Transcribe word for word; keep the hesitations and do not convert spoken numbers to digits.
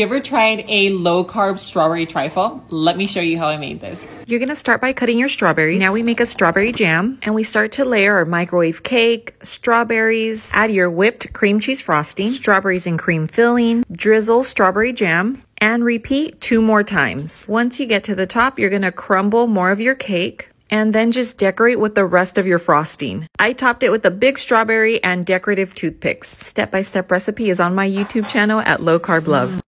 You ever tried a low-carb strawberry trifle? Let me show you how I made this. You're gonna start by cutting your strawberries. Now we make a strawberry jam, and we start to layer our microwave cake, strawberries, add your whipped cream cheese frosting, strawberries and cream filling, drizzle strawberry jam, and repeat two more times. Once you get to the top, you're gonna crumble more of your cake, and then just decorate with the rest of your frosting. I topped it with a big strawberry and decorative toothpicks. Step-by-step recipe is on my YouTube channel at Low Carb Love.